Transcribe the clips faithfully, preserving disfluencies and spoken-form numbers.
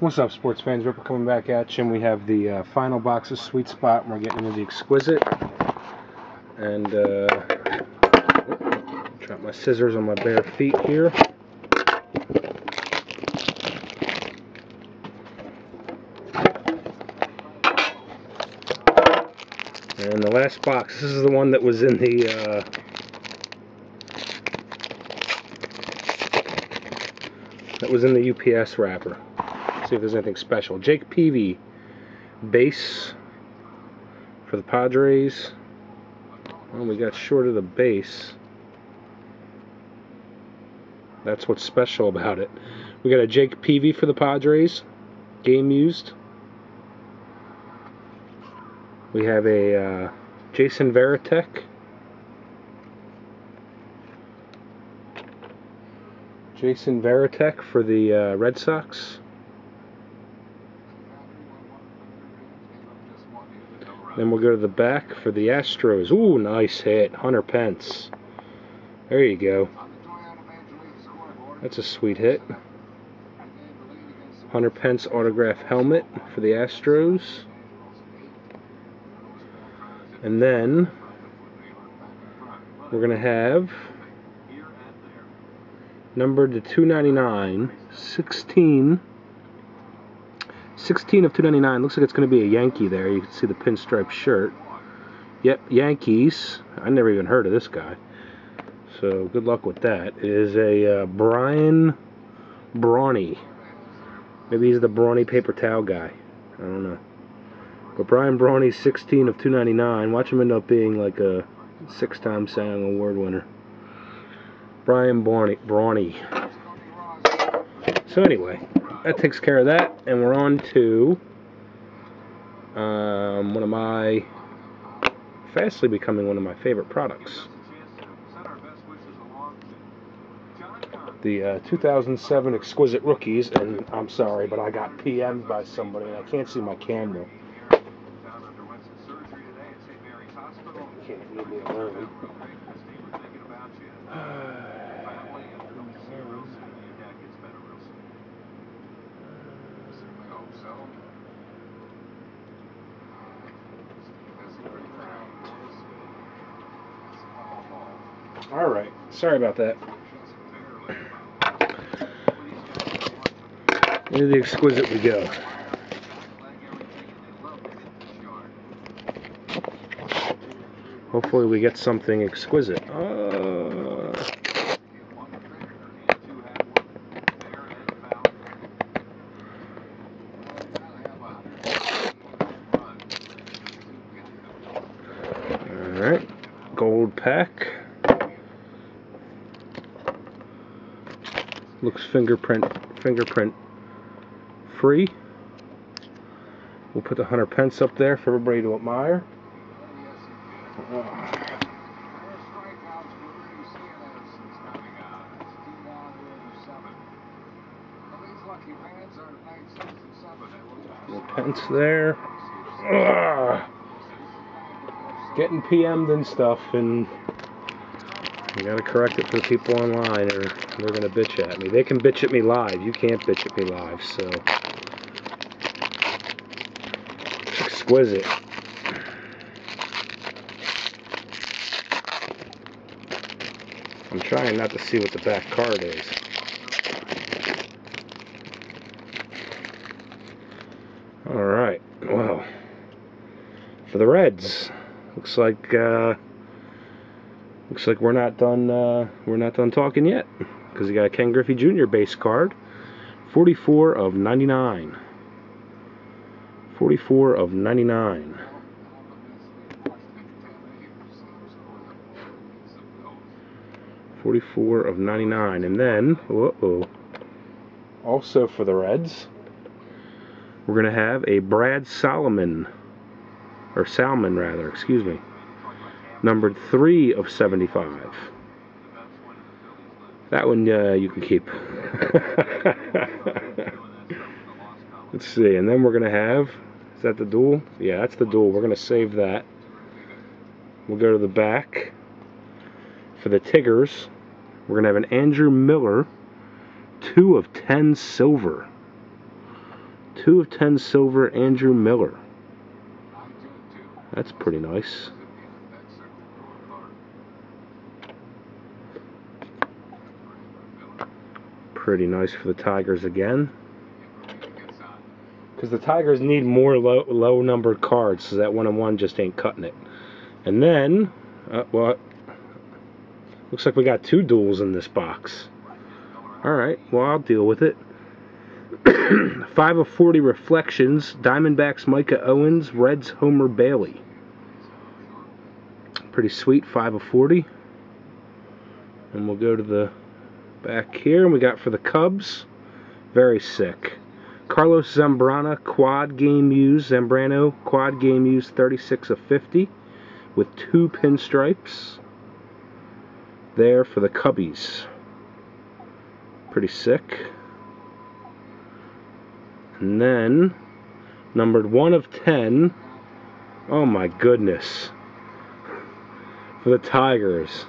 What's up, sports fans? Ripper coming back at you, and we have the uh, final box of Sweet Spot, and we're getting into the Exquisite. And, uh, drop my scissors on my bare feet here. And the last box, this is the one that was in the, uh, that was in the U P S wrapper. See if there's anything special. Jake Peavy, base for the Padres. Well, we got short of the base. That's what's special about it. We got a Jake Peavy for the Padres, game used. We have a uh, Jason Veritek. Jason Veritek for the uh, Red Sox. Then we'll go to the back for the Astros. Ooh, nice hit. Hunter Pence. There you go. That's a sweet hit. Hunter Pence autograph helmet for the Astros. And then we're going to have numbered to two ninety-nine, sixteen, sixteen of two ninety-nine. Looks like it's going to be a Yankee there. You can see the pinstripe shirt. Yep, Yankees. I never even heard of this guy. So good luck with that. It is a uh, Brian Brawny. Maybe he's the Brawny paper towel guy. I don't know. But Brian Brawny, sixteen of two ninety-nine. Watch him end up being like a six-time Cy Young Award winner. Brian Brawny. So anyway, that takes care of that, and we're on to um, one of my fastly becoming one of my favorite products, the uh, two thousand seven Exquisite Rookies. And I'm sorry, but I got P M'd by somebody, and I can't see my camera. Can't leave me alone. All right. Sorry about that. Into the Exquisite we go. Hopefully we get something exquisite. Uh, all right. Gold pack. Looks fingerprint fingerprint free. We'll put the Hunter Pence up there for everybody to admire. Uh, Pence there. Uh, getting P M'd and stuff, and you gotta correct it for the people online, or they're gonna bitch at me. They can bitch at me live. You can't bitch at me live, so. Exquisite. I'm trying not to see what the back card is. Alright, well. For the Reds. Looks like, uh... Looks like we're not done. Uh, we're not done talking yet, because we got a Ken Griffey Junior base card, forty-four of ninety-nine. forty-four of ninety-nine. forty-four of ninety-nine, and then, uh-oh. Also for the Reds, we're gonna have a Brad Solomon, or Salmon rather. Excuse me. Numbered three of seventy-five. That one uh, you can keep. Let's see, and then we're gonna have. Is that the duel? Yeah, that's the duel. We're gonna save that. We'll go to the back. For the Tiggers, we're gonna have an Andrew Miller, two of ten silver. two of ten silver, Andrew Miller. That's pretty nice. Pretty nice for the Tigers again. Because the Tigers need more low, low numbered cards, so that one-on-one just ain't cutting it. And then, uh, well, looks like we got two duels in this box. Alright, well, I'll deal with it. five of forty Reflections, Diamondbacks Micah Owens, Reds Homer Bailey. Pretty sweet, five of forty. And we'll go to the back here, and we got for the Cubs, very sick. Carlos Zambrano, quad game use, Zambrano, quad game use, thirty-six of fifty, with two pinstripes. There for the Cubbies. Pretty sick. And then, numbered one of ten. Oh my goodness. For the Tigers.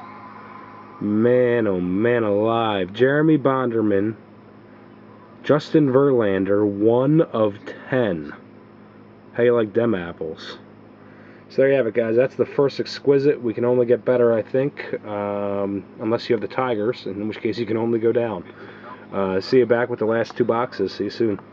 Man, oh man alive. Jeremy Bonderman. Justin Verlander, one of ten. How you like them apples? So there you have it, guys. That's the first exquisite. We can only get better, I think, um, unless you have the Tigers, in which case you can only go down. Uh, see you back with the last two boxes. See you soon.